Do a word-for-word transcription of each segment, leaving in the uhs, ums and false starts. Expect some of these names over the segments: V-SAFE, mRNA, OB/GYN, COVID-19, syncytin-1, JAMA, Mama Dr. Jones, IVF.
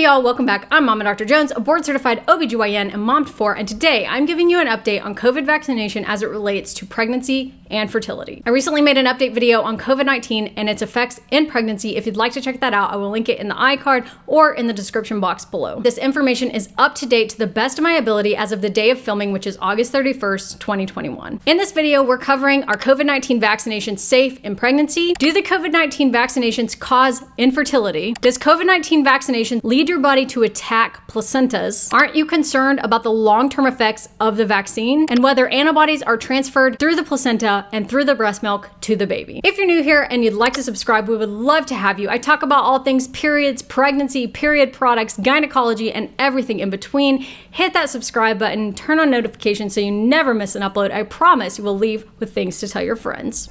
Hey y'all, welcome back. I'm Mama Doctor Jones, a board certified O B G Y N and mom to four, and today I'm giving you an update on COVID vaccination as it relates to pregnancy and fertility. I recently made an update video on COVID nineteen and its effects in pregnancy. If you'd like to check that out, I will link it in the iCard or in the description box below. This information is up to date to the best of my ability as of the day of filming, which is August thirty-first, twenty twenty-one. In this video, we're covering our COVID nineteen vaccinations safe in pregnancy. Do the COVID nineteen vaccinations cause infertility? Does COVID nineteen vaccination lead your body to attack placentas? Aren't you concerned about the long-term effects of the vaccine and whether antibodies are transferred through the placenta and through the breast milk to the baby? If you're new here and you'd like to subscribe, we would love to have you. I talk about all things periods, pregnancy, period products, gynecology, and everything in between. Hit that subscribe button, turn on notifications so you never miss an upload. I promise you will leave with things to tell your friends.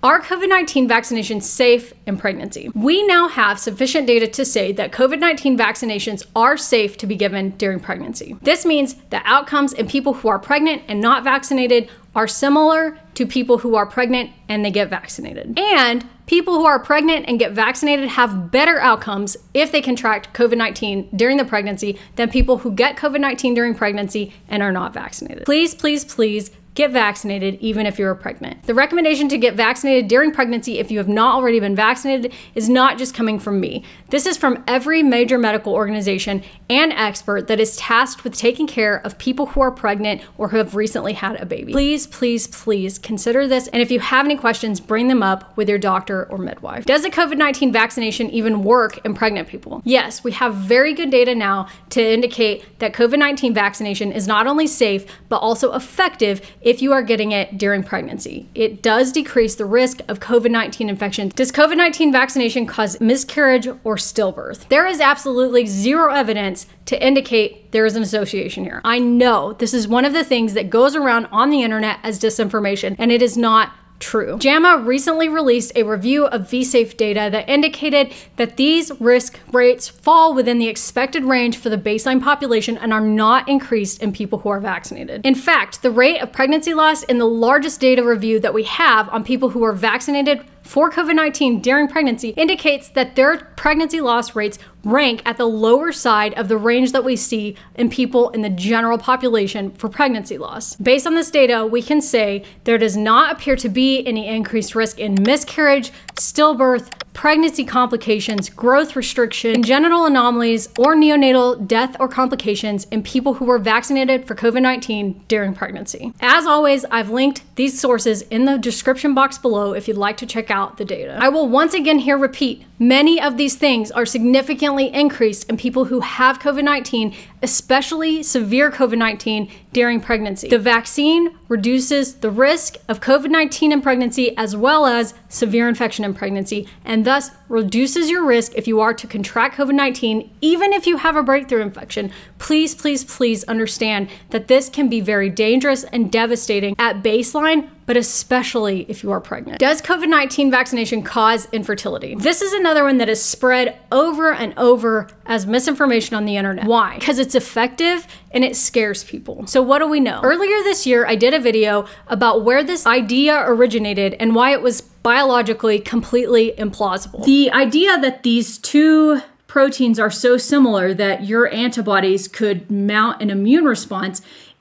Are COVID nineteen vaccinations safe in pregnancy? We now have sufficient data to say that COVID nineteen vaccinations are safe to be given during pregnancy. This means the outcomes in people who are pregnant and not vaccinated are similar to people who are pregnant and they get vaccinated. And people who are pregnant and get vaccinated have better outcomes if they contract COVID nineteen during the pregnancy than people who get COVID nineteen during pregnancy and are not vaccinated. Please, please, please, get vaccinated even if you're pregnant. The recommendation to get vaccinated during pregnancy if you have not already been vaccinated is not just coming from me. This is from every major medical organization and expert that is tasked with taking care of people who are pregnant or who have recently had a baby. Please, please, please consider this, and if you have any questions, bring them up with your doctor or midwife. Does the COVID nineteen vaccination even work in pregnant people? Yes, we have very good data now to indicate that COVID nineteen vaccination is not only safe but also effective if you are getting it during pregnancy. It does decrease the risk of COVID nineteen infection. Does COVID nineteen vaccination cause miscarriage or stillbirth? There is absolutely zero evidence to indicate there is an association here. I know this is one of the things that goes around on the internet as disinformation, and it is not true. JAMA recently released a review of V safe data that indicated that these risk rates fall within the expected range for the baseline population and are not increased in people who are vaccinated. In fact, the rate of pregnancy loss in the largest data review that we have on people who are vaccinated for COVID nineteen during pregnancy indicates that their pregnancy loss rates rank at the lower side of the range that we see in people in the general population for pregnancy loss. Based on this data, we can say there does not appear to be any increased risk in miscarriage, stillbirth, pregnancy complications, growth restriction, genital anomalies, or neonatal death or complications in people who were vaccinated for COVID nineteen during pregnancy. As always, I've linked these sources in the description box below if you'd like to check out the data. I will once again here repeat, many of these things are significantly increased in people who have COVID nineteen, especially severe COVID nineteen during pregnancy. The vaccine reduces the risk of COVID nineteen in pregnancy as well as severe infection in pregnancy, and thus reduces your risk if you are to contract COVID nineteen, even if you have a breakthrough infection. Please, please, please understand that this can be very dangerous and devastating at baseline, but especially if you are pregnant. Does COVID nineteen vaccination cause infertility? This is another one that is spread over and over as misinformation on the internet. Why? Because it's effective and it scares people. So what do we know? Earlier this year, I did a video about where this idea originated and why it was biologically completely implausible. The idea that these two proteins are so similar that your antibodies could mount an immune response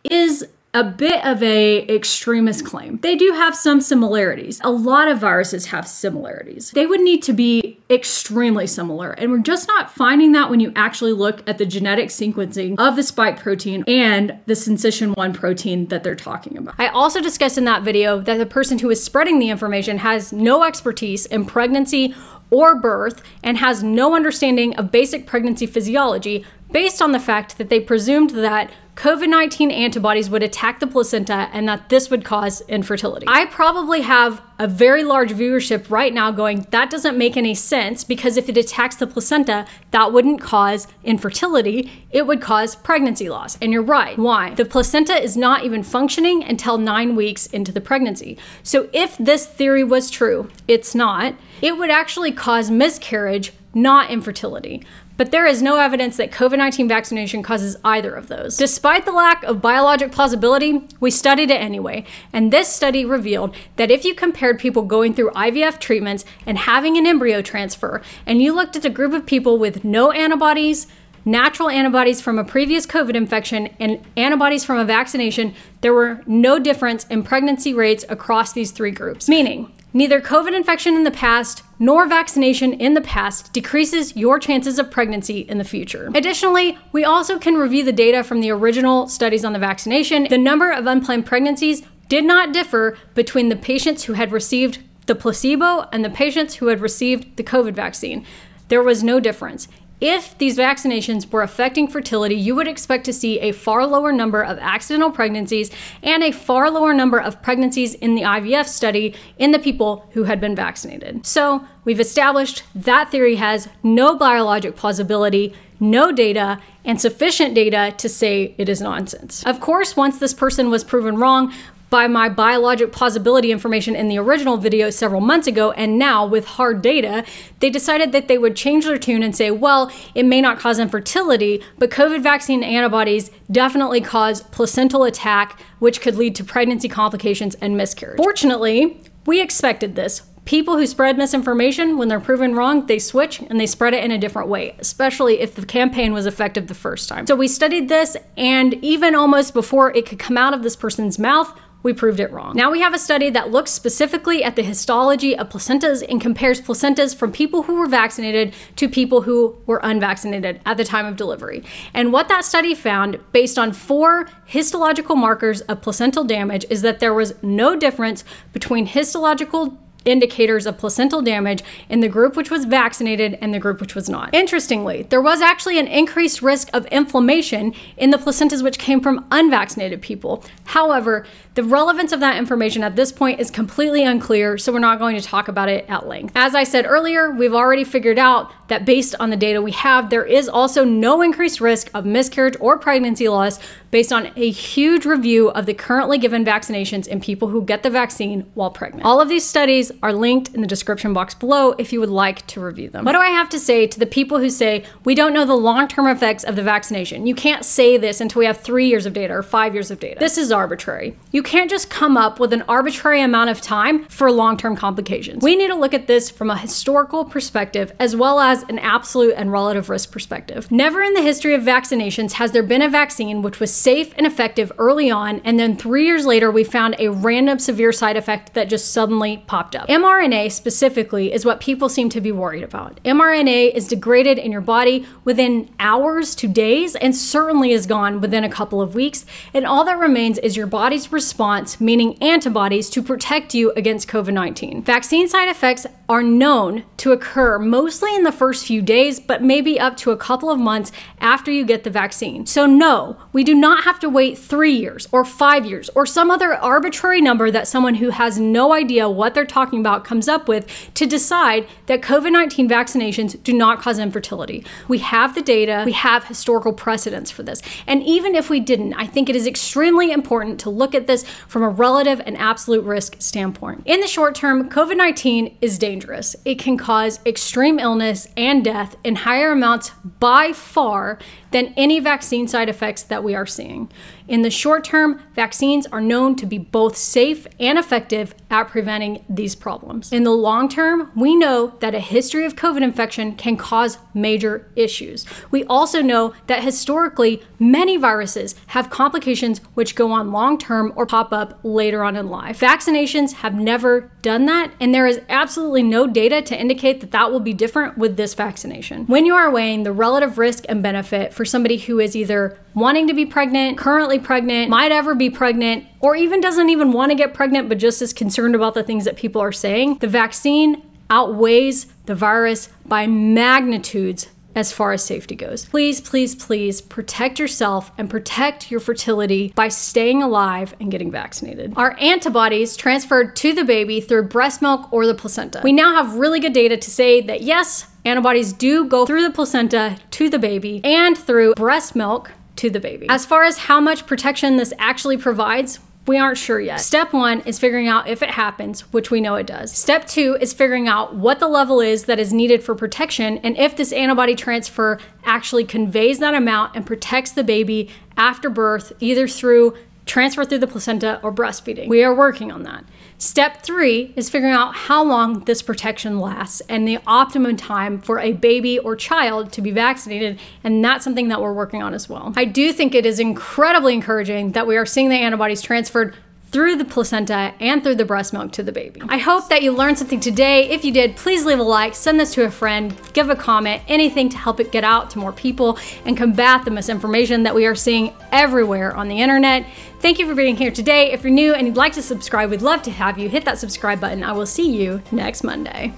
is a bit of a extremist claim. They do have some similarities. A lot of viruses have similarities. They would need to be extremely similar, and we're just not finding that when you actually look at the genetic sequencing of the spike protein and the syncytin one protein that they're talking about. I also discussed in that video that the person who is spreading the information has no expertise in pregnancy or birth and has no understanding of basic pregnancy physiology based on the fact that they presumed that COVID nineteen antibodies would attack the placenta and that this would cause infertility. I probably have a very large viewership right now going, that doesn't make any sense, because if it attacks the placenta, that wouldn't cause infertility, it would cause pregnancy loss. And you're right. Why? The placenta is not even functioning until nine weeks into the pregnancy. So if this theory was true, it's not, it would actually cause miscarriage not infertility. But there is no evidence that COVID nineteen vaccination causes either of those. Despite the lack of biologic plausibility, we studied it anyway, and this study revealed that if you compared people going through I V F treatments and having an embryo transfer, and you looked at a group of people with no antibodies, natural antibodies from a previous COVID infection, and antibodies from a vaccination, there were no difference in pregnancy rates across these three groups, meaning neither COVID infection in the past nor vaccination in the past decreases your chances of pregnancy in the future. Additionally, we also can review the data from the original studies on the vaccination. The number of unplanned pregnancies did not differ between the patients who had received the placebo and the patients who had received the COVID vaccine. There was no difference. If these vaccinations were affecting fertility, you would expect to see a far lower number of accidental pregnancies and a far lower number of pregnancies in the I V F study in the people who had been vaccinated. So we've established that theory has no biologic plausibility, no data, and sufficient data to say it is nonsense. Of course, once this person was proven wrong by my biologic plausibility information in the original video several months ago, and now with hard data, they decided that they would change their tune and say, well, it may not cause infertility, but COVID vaccine antibodies definitely cause placental attack, which could lead to pregnancy complications and miscarriage. Fortunately, we expected this. People who spread misinformation, when they're proven wrong, they switch and they spread it in a different way, especially if the campaign was effective the first time. So we studied this, and even almost before it could come out of this person's mouth, we proved it wrong. Now we have a study that looks specifically at the histology of placentas and compares placentas from people who were vaccinated to people who were unvaccinated at the time of delivery. And what that study found, based on four histological markers of placental damage, is that there was no difference between histological indicators of placental damage in the group which was vaccinated and the group which was not. Interestingly, there was actually an increased risk of inflammation in the placentas which came from unvaccinated people. However, the relevance of that information at this point is completely unclear, so we're not going to talk about it at length. As I said earlier, we've already figured out that based on the data we have, there is also no increased risk of miscarriage or pregnancy loss based on a huge review of the currently given vaccinations in people who get the vaccine while pregnant. All of these studies are linked in the description box below if you would like to review them. What do I have to say to the people who say, we don't know the long-term effects of the vaccination? You can't say this until we have three years of data or five years of data. This is arbitrary. You can't just come up with an arbitrary amount of time for long-term complications. We need to look at this from a historical perspective as well as an absolute and relative risk perspective. Never in the history of vaccinations has there been a vaccine which was safe and effective early on, and then three years later we found a random severe side effect that just suddenly popped up. mRNA specifically is what people seem to be worried about. mRNA is degraded in your body within hours to days, and certainly is gone within a couple of weeks, and all that remains is your body's response, meaning antibodies, to protect you against COVID nineteen. Vaccine side effects are known to occur mostly in the first few days, but maybe up to a couple of months after you get the vaccine. So no, we do not have to wait three years or five years or some other arbitrary number that someone who has no idea what they're talking about comes up with to decide that COVID nineteen vaccinations do not cause infertility. We have the data, we have historical precedents for this. And even if we didn't, I think it is extremely important to look at this from a relative and absolute risk standpoint. In the short term, COVID nineteen is dangerous. Dangerous. It can cause extreme illness and death in higher amounts by far than any vaccine side effects that we are seeing. In the short term, vaccines are known to be both safe and effective at preventing these problems. In the long term, we know that a history of COVID infection can cause major issues. We also know that historically, many viruses have complications which go on long term or pop up later on in life. Vaccinations have never done that, and there is absolutely no data to indicate that that will be different with this vaccination. When you are weighing the relative risk and benefit for somebody who is either wanting to be pregnant, currently pregnant, might ever be pregnant, or even doesn't even want to get pregnant but just is concerned about the things that people are saying, the vaccine outweighs the virus by magnitudes as far as safety goes. Please, please, please protect yourself and protect your fertility by staying alive and getting vaccinated. Are antibodies transferred to the baby through breast milk or the placenta? We now have really good data to say that yes, antibodies do go through the placenta to the baby and through breast milk to the baby. As far as how much protection this actually provides, We aren't sure yet. Step one is figuring out if it happens, which we know it does. Step two is figuring out what the level is that is needed for protection and if this antibody transfer actually conveys that amount and protects the baby after birth, either through transfer through the placenta or breastfeeding. We are working on that. Step three is figuring out how long this protection lasts and the optimum time for a baby or child to be vaccinated, and that's something that we're working on as well. I do think it is incredibly encouraging that we are seeing the antibodies transferred through the placenta and through the breast milk to the baby. I hope that you learned something today. If you did, please leave a like, send this to a friend, give a comment, anything to help it get out to more people and combat the misinformation that we are seeing everywhere on the internet. Thank you for being here today. If you're new and you'd like to subscribe, we'd love to have you. Hit that subscribe button. I will see you next Monday.